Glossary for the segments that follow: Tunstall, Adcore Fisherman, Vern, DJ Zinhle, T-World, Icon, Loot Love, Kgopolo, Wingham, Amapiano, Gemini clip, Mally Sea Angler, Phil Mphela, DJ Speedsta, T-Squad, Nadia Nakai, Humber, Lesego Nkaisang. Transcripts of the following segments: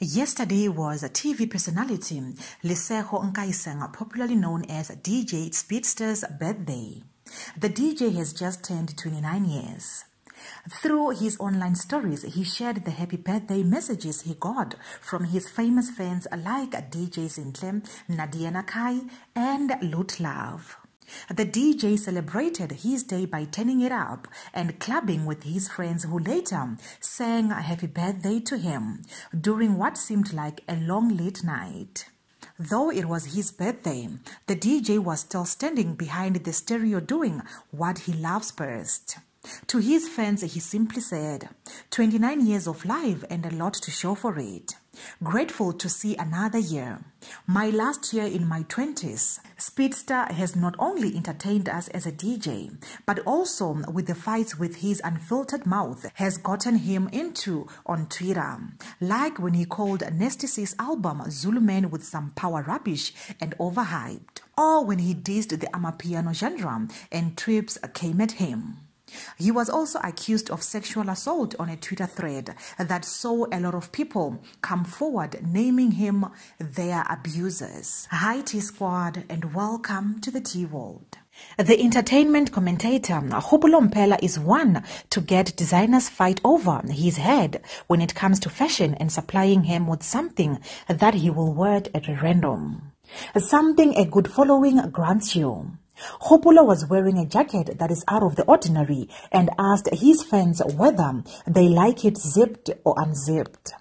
Yesterday was a TV personality, Lesego Nkaisang, popularly known as DJ Speedsta's birthday. The DJ has just turned 29 years. Through his online stories, he shared the happy birthday messages he got from his famous fans like DJ Zinhle, Nadia Nakai, and Loot Love. The DJ celebrated his day by turning it up and clubbing with his friends who later sang a happy birthday to him during what seemed like a long late night. Though it was his birthday, the DJ was still standing behind the stereo doing what he loves best. To his fans, he simply said, 29 years of life and a lot to show for it. Grateful to see another year. My last year in my 20s. Speedsta has not only entertained us as a DJ, but also with the fights with his unfiltered mouth has gotten him into on Twitter. Like when he called Nasty's album Zulu Man with some power rubbish and overhyped. Or when he dissed the Amapiano genre and trips came at him. He was also accused of sexual assault on a Twitter thread that saw a lot of people come forward naming him their abusers. Hi T-Squad and welcome to the T-World. The entertainment commentator Phil Mphela is one to get designers fight over his head when it comes to fashion and supplying him with something that he will word at random. Something a good following grants you. Kgopolo was wearing a jacket that is out of the ordinary and asked his fans whether they like it zipped or unzipped.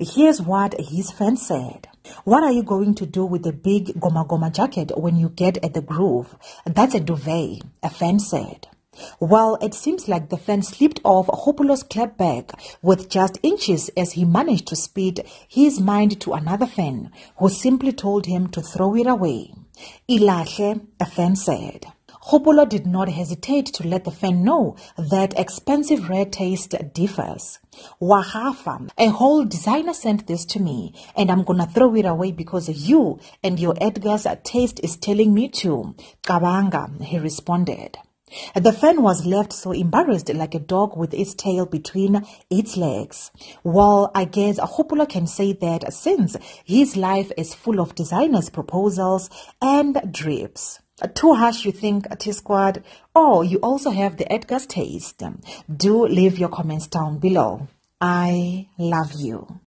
Here's what his fans said. What are you going to do with the big goma goma jacket when you get at the groove? That's a duvet, a fan said. Well, it seems like the fan slipped off Kgopolo's clapback with just inches as he managed to speed his mind to another fan who simply told him to throw it away. Ilahle, a fan said. Kgopolo did not hesitate to let the fan know that expensive rare taste differs. Wahafa, a whole designer sent this to me and I'm gonna throw it away because you and your Edgar's taste is telling me to. Kabanga, he responded. The fan was left so embarrassed like a dog with its tail between its legs. Well, I guess Kgopolo can say that since his life is full of designers' proposals and drips. Too harsh, you think, T-Squad? Oh, you also have the Edgar's taste. Do leave your comments down below. I love you.